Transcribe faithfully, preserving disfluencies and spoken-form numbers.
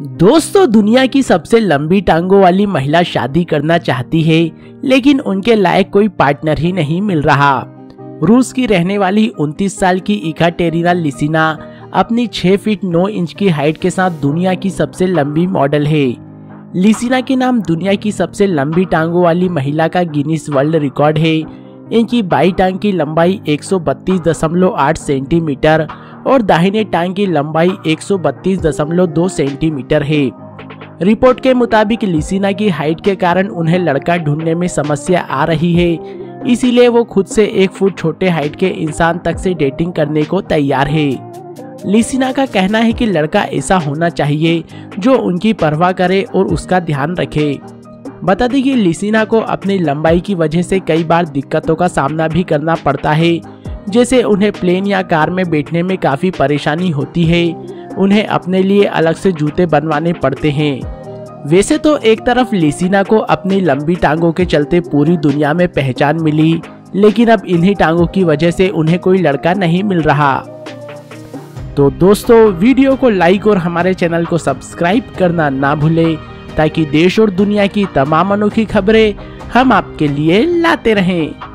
दोस्तों, दुनिया की सबसे लंबी टांगों वाली महिला शादी करना चाहती है, लेकिन उनके लायक कोई पार्टनर ही नहीं मिल रहा। रूस की रहने वाली उनतीस साल की एकाटेरिना लिसिना अपनी छह फीट नौ इंच की हाइट के साथ दुनिया की सबसे लंबी मॉडल है। लिसिना के नाम दुनिया की सबसे लंबी टांगों वाली महिला का गिनीज वर्ल्ड रिकॉर्ड है। इनकी बाई टांग की लंबाई एक सौ बत्तीस दशमलव आठ सेंटीमीटर और दाहिने टांग की लंबाई एक सौ बत्तीस दशमलव दो सेंटीमीटर है। रिपोर्ट के मुताबिक लिसिना की हाइट के कारण उन्हें लड़का ढूंढने में समस्या आ रही है, इसीलिए वो खुद से एक फुट छोटे हाइट के इंसान तक से डेटिंग करने को तैयार है। लिसिना का कहना है कि लड़का ऐसा होना चाहिए जो उनकी परवाह करे और उसका ध्यान रखे। बता दें कि लिसिना को अपनी लंबाई की वजह से कई बार दिक्कतों का सामना भी करना पड़ता है, जैसे उन्हें प्लेन या कार में बैठने में काफ़ी परेशानी होती है। उन्हें अपने लिए अलग से जूते बनवाने पड़ते हैं। वैसे तो एक तरफ लिसिना को अपनी लंबी टांगों के चलते पूरी दुनिया में पहचान मिली, लेकिन अब इन्हीं टांगों की वजह से उन्हें कोई लड़का नहीं मिल रहा। तो दोस्तों, वीडियो को लाइक और हमारे चैनल को सब्सक्राइब करना ना भूलें, ताकि देश और दुनिया की तमाम अनोखी खबरें हम आपके लिए लाते रहें।